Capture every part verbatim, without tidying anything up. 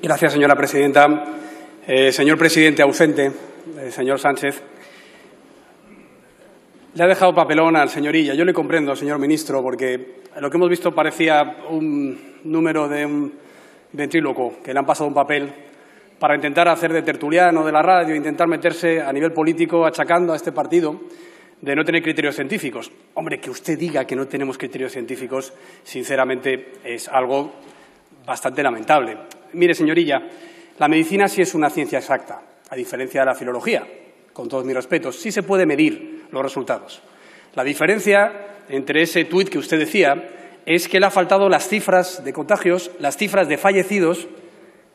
Gracias, señora presidenta. Eh, señor presidente ausente, eh, señor Sánchez, le ha dejado papelón al señor Illa. Yo le comprendo, señor ministro, porque lo que hemos visto parecía un número de un ventríloco que le han pasado un papel para intentar hacer de tertuliano de la radio, intentar meterse a nivel político achacando a este partido de no tener criterios científicos. Hombre, que usted diga que no tenemos criterios científicos, sinceramente, es algo bastante lamentable. Mire, señorilla, la medicina sí es una ciencia exacta, a diferencia de la filología, con todos mis respetos. Sí se puede medir los resultados. La diferencia entre ese tuit que usted decía es que le han faltado las cifras de contagios, las cifras de fallecidos,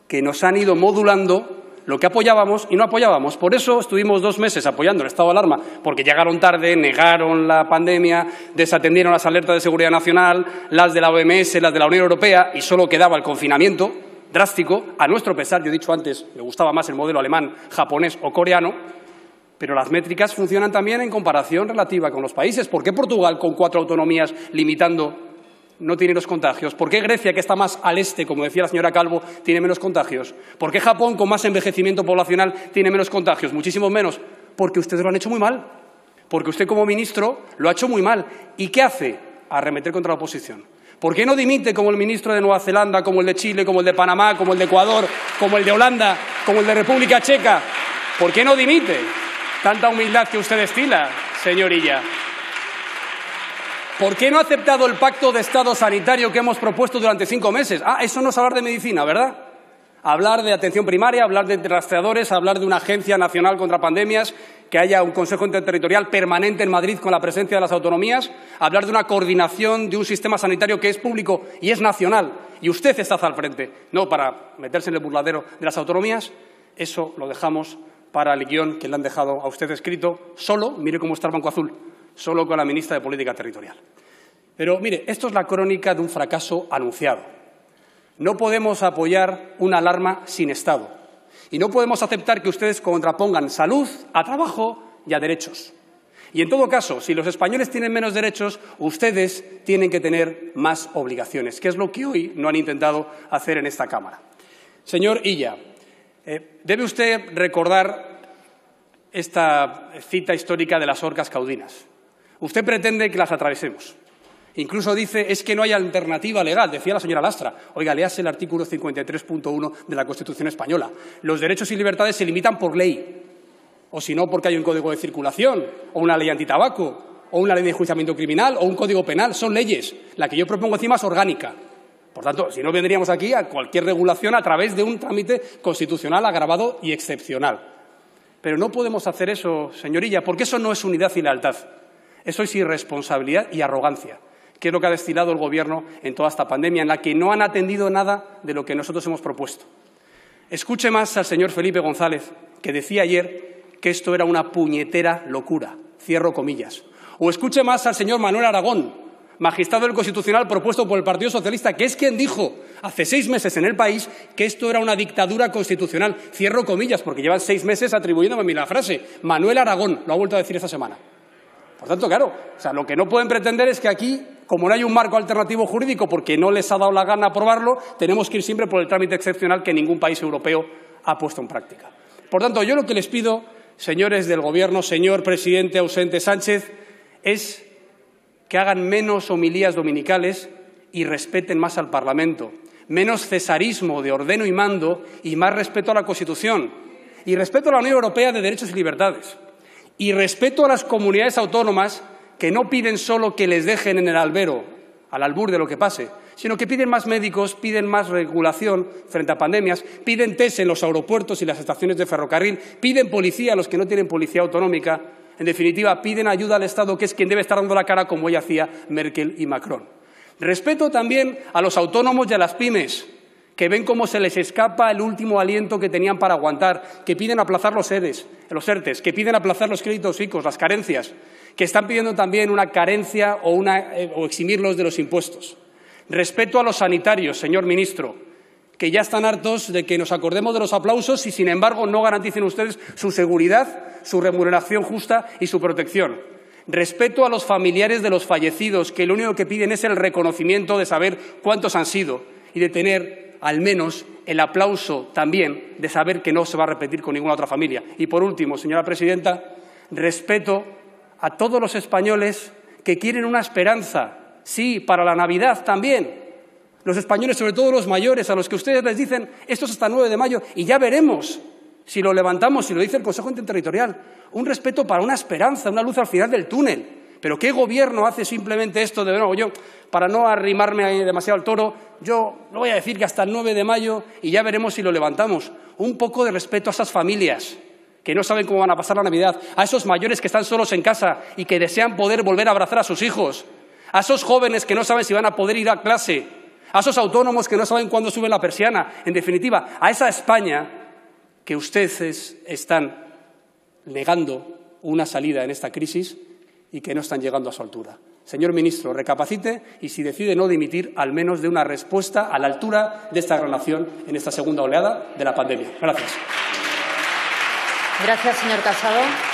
que nos han ido modulando lo que apoyábamos y no apoyábamos. Por eso estuvimos dos meses apoyando el estado de alarma, porque llegaron tarde, negaron la pandemia, desatendieron las alertas de seguridad nacional, las de la O M S, las de la Unión Europea, y solo quedaba el confinamiento drástico. A nuestro pesar, yo he dicho antes, me gustaba más el modelo alemán, japonés o coreano, pero las métricas funcionan también en comparación relativa con los países. ¿Por qué Portugal, con cuatro autonomías limitando, no tiene los contagios? ¿Por qué Grecia, que está más al este, como decía la señora Calvo, tiene menos contagios? ¿Por qué Japón, con más envejecimiento poblacional, tiene menos contagios? Muchísimos menos. Porque ustedes lo han hecho muy mal. Porque usted, como ministro, lo ha hecho muy mal. ¿Y qué hace? Arremeter contra la oposición. ¿Por qué no dimite como el ministro de Nueva Zelanda, como el de Chile, como el de Panamá, como el de Ecuador, como el de Holanda, como el de República Checa? ¿Por qué no dimite? Tanta humildad que usted destila, señorilla. ¿Por qué no ha aceptado el pacto de Estado sanitario que hemos propuesto durante cinco meses? Ah, eso no es hablar de medicina, ¿verdad? Hablar de atención primaria, hablar de rastreadores, hablar de una agencia nacional contra pandemias, que haya un consejo interterritorial permanente en Madrid con la presencia de las autonomías, hablar de una coordinación de un sistema sanitario que es público y es nacional, y usted está al frente, no para meterse en el burladero de las autonomías. Eso lo dejamos para el guión que le han dejado a usted escrito, solo, mire cómo está el Banco Azul, solo con la ministra de Política Territorial. Pero, mire, esto es la crónica de un fracaso anunciado. No podemos apoyar una alarma sin Estado. Y no podemos aceptar que ustedes contrapongan salud a trabajo y a derechos. Y, en todo caso, si los españoles tienen menos derechos, ustedes tienen que tener más obligaciones, que es lo que hoy no han intentado hacer en esta Cámara. Señor Illa, eh, debe usted recordar esta cita histórica de las orcas caudinas. Usted pretende que las atravesemos. Incluso dice, es que no hay alternativa legal, decía la señora Lastra. Oiga, léase el artículo cincuenta y tres punto uno de la Constitución española. Los derechos y libertades se limitan por ley, o si no, porque hay un código de circulación, o una ley antitabaco, o una ley de enjuiciamiento criminal, o un código penal. Son leyes. La que yo propongo encima es orgánica. Por tanto, si no, vendríamos aquí a cualquier regulación a través de un trámite constitucional agravado y excepcional. Pero no podemos hacer eso, señorilla, porque eso no es unidad y lealtad. Eso es irresponsabilidad y arrogancia, que es lo que ha destilado el Gobierno en toda esta pandemia, en la que no han atendido nada de lo que nosotros hemos propuesto. Escuche más al señor Felipe González, que decía ayer que esto era una puñetera locura, cierro comillas. O escuche más al señor Manuel Aragón, magistrado del Constitucional propuesto por el Partido Socialista, que es quien dijo hace seis meses en El País que esto era una dictadura constitucional, cierro comillas, porque llevan seis meses atribuyéndome a mí la frase. Manuel Aragón lo ha vuelto a decir esta semana. Por tanto, claro, o sea, lo que no pueden pretender es que aquí, como no hay un marco alternativo jurídico porque no les ha dado la gana aprobarlo, tenemos que ir siempre por el trámite excepcional que ningún país europeo ha puesto en práctica. Por tanto, yo lo que les pido, señores del Gobierno, señor presidente ausente Sánchez, es que hagan menos homilías dominicales y respeten más al Parlamento, menos cesarismo de ordeno y mando y más respeto a la Constitución y respeto a la Unión Europea de Derechos y Libertades. Y respeto a las comunidades autónomas que no piden solo que les dejen en el albero, al albur de lo que pase, sino que piden más médicos, piden más regulación frente a pandemias, piden test en los aeropuertos y las estaciones de ferrocarril, piden policía a los que no tienen policía autonómica. En definitiva, piden ayuda al Estado, que es quien debe estar dando la cara, como hoy hacía Merkel y Macron. Respeto también a los autónomos y a las pymes, que ven cómo se les escapa el último aliento que tenían para aguantar, que piden aplazar los E R Tes, que piden aplazar los créditos I C Os, las carencias, que están pidiendo también una carencia o, una, eh, o eximirlos de los impuestos. Respeto a los sanitarios, señor ministro, que ya están hartos de que nos acordemos de los aplausos y, sin embargo, no garanticen ustedes su seguridad, su remuneración justa y su protección. Respeto a los familiares de los fallecidos, que lo único que piden es el reconocimiento de saber cuántos han sido y de tener al menos el aplauso también de saber que no se va a repetir con ninguna otra familia. Y, por último, señora presidenta, respeto a todos los españoles que quieren una esperanza, sí, para la Navidad también. Los españoles, sobre todo los mayores, a los que ustedes les dicen esto es hasta el nueve de mayo y ya veremos si lo levantamos, si lo dice el Consejo Interterritorial. Un respeto para una esperanza, una luz al final del túnel. Pero ¿qué gobierno hace simplemente esto? De nuevo, yo, para no arrimarme demasiado al toro, yo no voy a decir que hasta el nueve de mayo y ya veremos si lo levantamos. Un poco de respeto a esas familias que no saben cómo van a pasar la Navidad, a esos mayores que están solos en casa y que desean poder volver a abrazar a sus hijos, a esos jóvenes que no saben si van a poder ir a clase, a esos autónomos que no saben cuándo suben la persiana. En definitiva, a esa España que ustedes están negando una salida en esta crisis y que no están llegando a su altura. Señor ministro, recapacite y, si decide no dimitir, al menos dé una respuesta a la altura de esta gran nación en esta segunda oleada de la pandemia. Gracias. Gracias, señor Casado.